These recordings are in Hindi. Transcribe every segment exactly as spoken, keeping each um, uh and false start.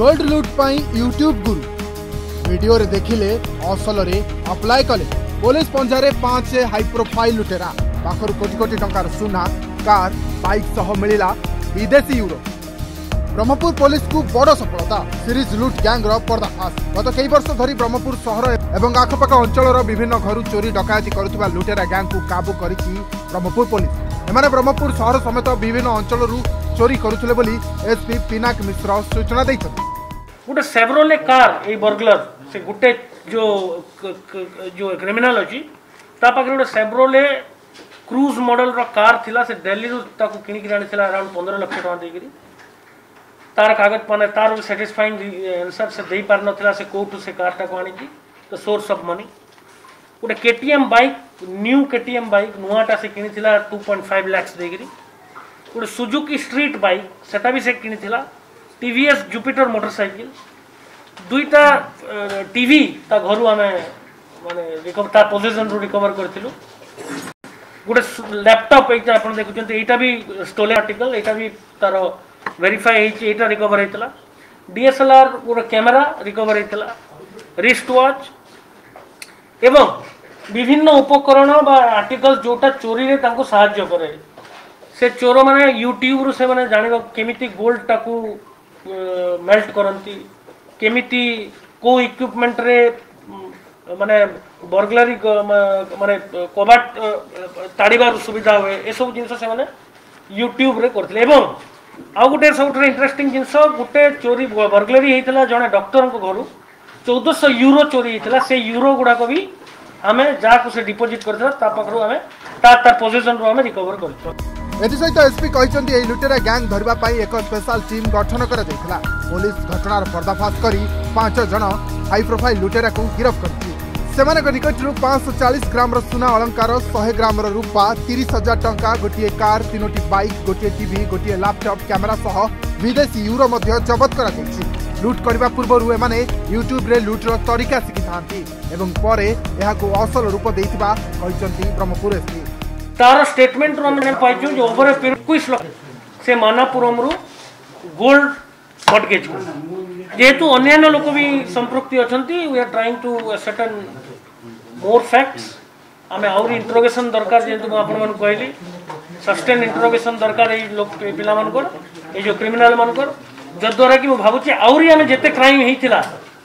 गोल्ड लूट पाई यूट्यूब गुरु वीडियो रे देखिले असल रे अप्लाई कले पुलिस पंजारे पांच हाई प्रोफाइल लुटेरा पाखर कोटी कोटी टंकार सुना कार बाइक सह मिला विदेशी यूरो। ब्रह्मपुर पुलिस को बड़ सफलता सीरीज लुट गैंग पर्दाफाश। गत कई वर्ष धरी ब्रह्मपुर सहर एवं आखपाख अंचल विभिन्न घर चोरी डकायती करुवा लुटेरा गैंग को काबू करिछि ब्रह्मपुर पुलिस। एमाने ब्रह्मपुर सहर समेत विभिन्न अंचल चोरी करुथिले बोली एसपी पिनाक मिश्र सूचना दैथि। गुटे सेवरोले कार ए बर्गलर से गुटे जो जो क्रिमिनल अछि ता पाखरे गुटे सेवरोले क्रूज मॉडल रो कार थिला से दिल्ली रु ताकू किनी किराणी थिला अराउंड पंद्रह लाख टका दे करी तार कागज पाने तार सैटिस्फाइंग आंसर से दे पार ना से कोर्ट से कारटा को आनी तो सोर्स ऑफ मनी गोटे KTM bike new KTM bike नुआटा से किनी थिला टू पॉइंट फाइव लाख दे करी गोटे सुजुकी स्ट्रीट बाइक सेटा भी से किनी थिला टीवीएस जुपिटर मोटरसाइकिल दुईटा टीवी ता घर आम माने रिकवर ता पोजिशन रु रिकवर करथिलु गोटे लैपटॉप एक आप देखुं एटा भी स्टोले आर्टिकल एटा भी तार वेरीफाई होता रिकवर होता डीएसएलआर गोटे कैमेरा रिकवर होता रिस्ट वाच एवं विभिन्न उपकरण बा आर्टिकल जोटा चोरी रे तांको सहाय्य करे से चोर मैंने यूट्यूब रु से मैंने जान केमिति गोल्ड टाकू मेल्ट करती केमिति को इक्विपमेंट रे माने बर्गलरी माने कबाट ताड़ीबार सुविधा हुए ए सब जिनस से माने यूट्यूब रे करथिले। एवं आ गोटे सब इंटरेस्टिंग जिनस गोटे चोरी बर्गलरी होता जड़े डॉक्टर को घर चौदह सौ यूरो चोरी होता से यूरो गुड़ाक भी आम जहाँ से डिपोजिट कर पोजिशन रू आम रिकवर कर। एसपी कहते लुटेरा गैंग धरने एक स्पेशल टीम गठन कर पुलिस घटनार पर्दाफाश कर पांच जन हाई प्रोफाइल लुटेरा को गिरफ्त कर सेमानक निकटरू पांच सौ चालीस ग्राम सुना अलंकार शहे ग्राम रूपा तीस हजार टंका गोटे कार तीनोटी बाइक गोटे टीवी गोटे लैपटॉप कैमरा सह विदेशी यूरो जबत कर लुट करने पूर्व एमाने यूट्यूब रे लुट्र तरीका शिखि थांती एवं परे यहा को असल रूप देथिबा कहचंती ब्रह्मपुर एसपी। तार स्टेटमेंट रो हमने पाइचो जो ओवर इक्कीस लाख से मानापुरम रो गोल्ड मॉर्गेज जेतु अन्यन लोक भी संपृक्ति अछंती we are trying to certain more facts आमे और इंट्रोगेशन दरकार जेतु आपन मन कहली सस्टेन इंट्रोगेशन दरकार ए लोक पिला मानकर ए जो क्रिमिनल मानकर जद्वारा कि भावुचे आउरी आमे जेते क्राइम होता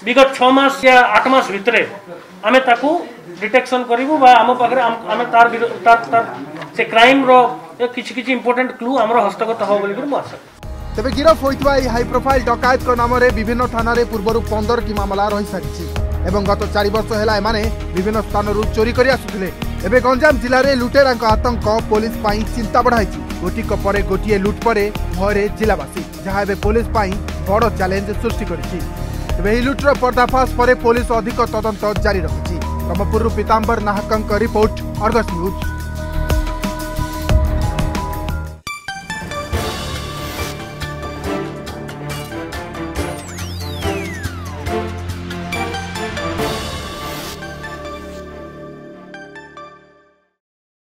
विगत छ मास या आठ मास भितरे आमे ताकू डिटेक्शन करूँ आम पाखे आम तार तार तार से क्राइम रो किछि किछि इंपोर्टेंट क्लू आम हस्तगत हो बोली आशा। तेज गिरफ होता हाई प्रोफाइल डकायत नाम विभिन्न थाना पूर्व पंदर टी मामला रही सारी एवं गत चार वर्ष है विभिन्न स्थान चोरी कर आसुले। एवं गंजाम जिले में लुटेरा आतंक पुलिस चिंता बढ़ाई गोटिक पर गोटे लुट पर भय जिलावासी जहाँ एवं पुलिस बड़ चैलेंज सृष्टि करे लुट्र पर्दाफाश पर पुलिस अधिक तदंत जारी रखी। ब्रह्मपुर पीताम्बर नाहक रिपोर्ट अर्गस न्यूज।